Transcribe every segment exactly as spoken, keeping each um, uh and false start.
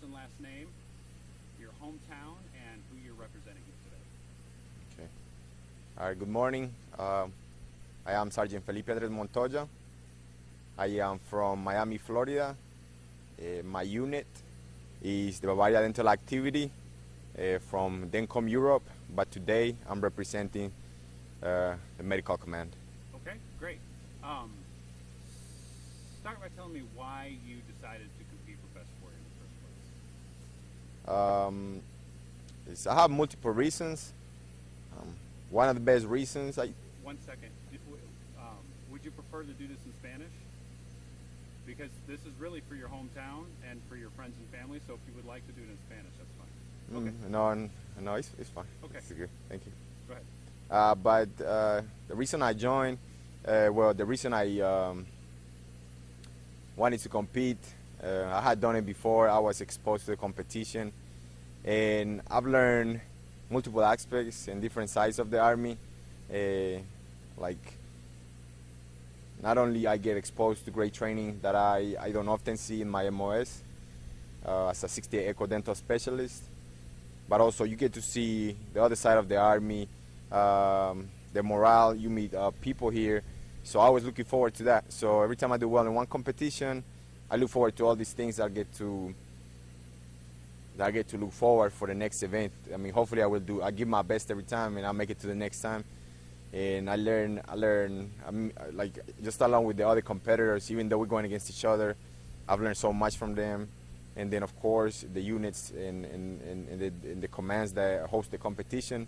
first and last name, your hometown, and who you're representing here today. Okay. All right, good morning. Uh, I am Sergeant Felipe A. Montoya. I am from Miami, Florida. Uh, my unit is the Bavaria Dental Activity uh, from Dencom Europe, but today I'm representing uh, the Medical Command. Okay, great. Um, start by telling me why you decided to compete for Best Sport in the first place. Um, it's, I have multiple reasons. Um, one of the best reasons I... One second. If, um, would you prefer to do this in Spanish? Because this is really for your hometown and for your friends and family, so if you would like to do it in Spanish, that's fine. Okay. Mm, no, no, it's, it's fine. Okay. It's good. Thank you. Go ahead. Uh, but uh, the reason I joined, uh, well, the reason I um, wanted to compete, uh, I had done it before. I was exposed to the competition, and I've learned multiple aspects and different sides of the Army, uh, like not only I get exposed to great training that I, I don't often see in my M O S uh, as a sixty-eight Echo dental specialist, but also you get to see the other side of the Army, um, the morale, you meet uh, people here. So I was looking forward to that. So every time I do well in one competition, I look forward to all these things that I get to, that I get to look forward for the next event. I mean, hopefully I will do, I give my best every time and I'll make it to the next time. And I learn, I learn, I'm, like just along with the other competitors, even though we're going against each other, I've learned so much from them. And then, of course, the units and, and, and, the, and the commands that host the competition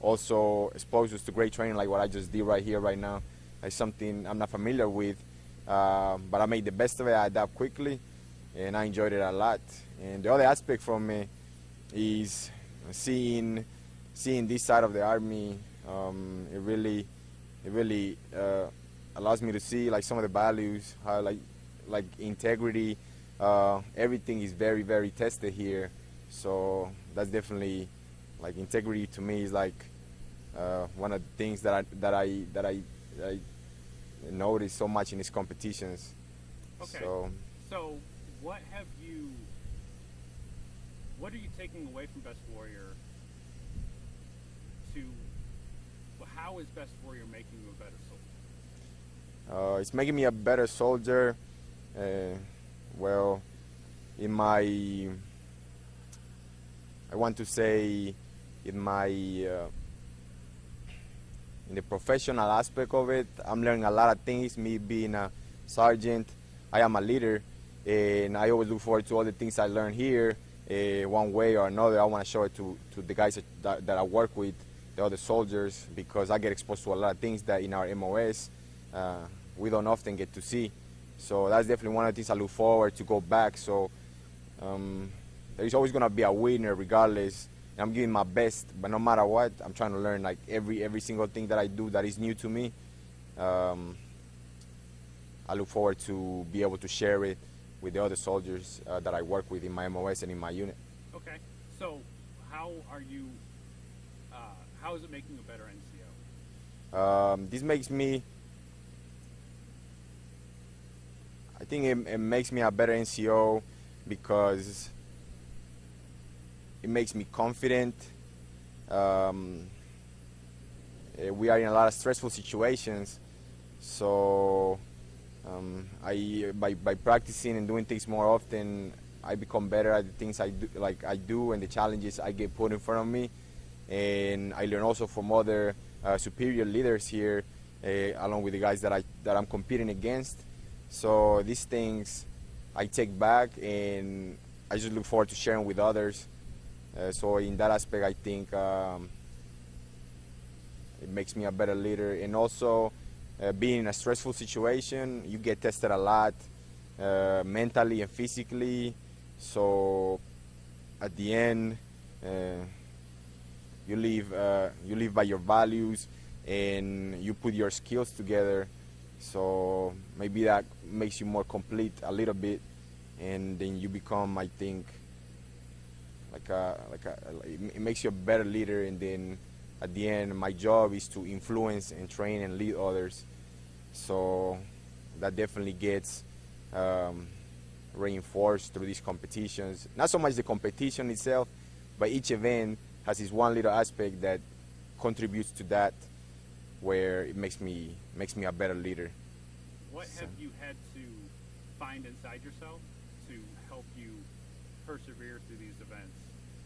also expose us to great training, like what I just did right here, right now. It's something I'm not familiar with, uh, but I made the best of it. I adapt quickly, and I enjoyed it a lot. And the other aspect for me is seeing, seeing this side of the Army. Um, it really, it really uh, allows me to see like some of the values, how like, like integrity. Uh, everything is very, very tested here. So that's definitely like integrity to me is like uh, one of the things that I that I that I, I notice so much in these competitions. Okay. So, so what have you? What are you taking away from Best Warrior? To How is Best Warrior making you a better soldier? Uh, it's making me a better soldier. Uh, well, in my, I want to say, in my, uh, in the professional aspect of it, I'm learning a lot of things. Me being a sergeant, I am a leader, and I always look forward to all the things I learn here. Uh, one way or another, I want to show it to, to the guys that, that I work with, the other soldiers, because I get exposed to a lot of things that in our M O S uh, we don't often get to see. So that's definitely one of the things I look forward to go back. So um, there's always going to be a winner regardless. And I'm giving my best, but no matter what, I'm trying to learn like every every single thing that I do that is new to me. Um, I look forward to be able to share it with the other soldiers uh, that I work with in my M O S and in my unit. Okay, so how are you... Uh, how is it making you a better N C O? Um, this makes me, I think it, it makes me a better N C O because it makes me confident. Um, we are in a lot of stressful situations, so um, I by, by practicing and doing things more often, I become better at the things I do, like I do and the challenges I get put in front of me. And I learn also from other uh, superior leaders here, uh, along with the guys that I that I'm competing against. So these things I take back, and I just look forward to sharing with others. Uh, so in that aspect, I think um, it makes me a better leader. And also, uh, being in a stressful situation, you get tested a lot, uh, mentally and physically. So at the end. Uh, You live, uh, you live by your values, and you put your skills together. So maybe that makes you more complete a little bit, and then you become, I think, like a, like a, it makes you a better leader. And then at the end, my job is to influence and train and lead others. So that definitely gets um, reinforced through these competitions. Not so much the competition itself, but each event has its one little aspect that contributes to that, where it makes me makes me a better leader. What so. have you had to find inside yourself to help you persevere through these events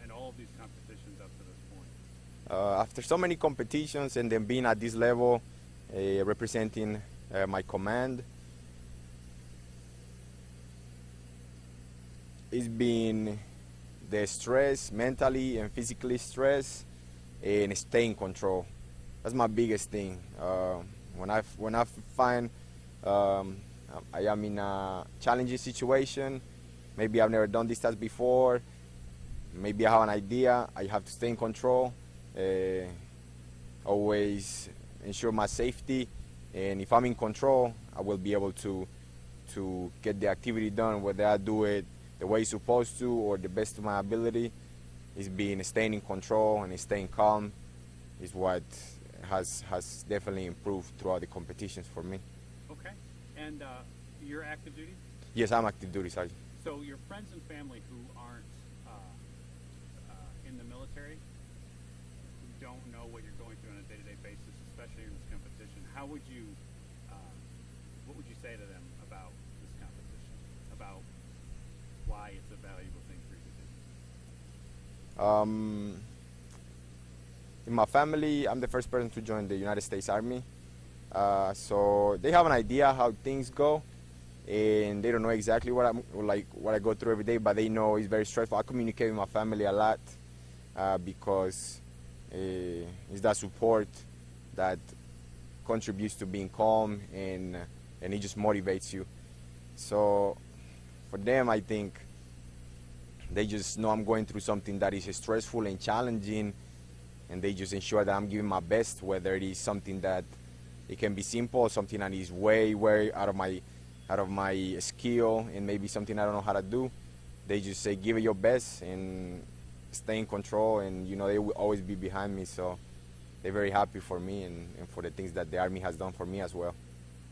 and all of these competitions up to this point? Uh, after so many competitions and then being at this level, uh, representing uh, my command, it's been the stress, mentally and physically stress, and stay in control. That's my biggest thing. Uh, when I when I find um, I am in a challenging situation, maybe I've never done this task before, maybe I have an idea, I have to stay in control, uh, always ensure my safety, and if I'm in control, I will be able to to get the activity done, whether I do it the way it's supposed to or the best of my ability. Is being staying in control and staying calm is what has has definitely improved throughout the competitions for me. Okay, and uh, you're active duty? Yes, I'm active duty, Sergeant. So your friends and family who aren't uh, uh, in the military, who don't know what you're going through on a day-to-day basis, especially in this competition, how would you, uh, what would you say to them about this competition, about why it's a valuable thing for you to do? Um, in my family, I'm the first person to join the United States Army, uh, so they have an idea how things go, and they don't know exactly what I'm like, what I go through every day, but they know it's very stressful. I communicate with my family a lot uh, because uh, it's that support that contributes to being calm, and and it just motivates you. So for them, I think they just know I'm going through something that is stressful and challenging, and they just ensure that I'm giving my best, whether it is something that it can be simple, or something that is way, way out of my out of my skill, and maybe something I don't know how to do. They just say, give it your best and stay in control, and you know they will always be behind me, so they're very happy for me and, and for the things that the Army has done for me as well.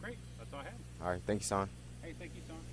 Great, that's all I have. All right, thank you, Son. Hey, thank you, Son.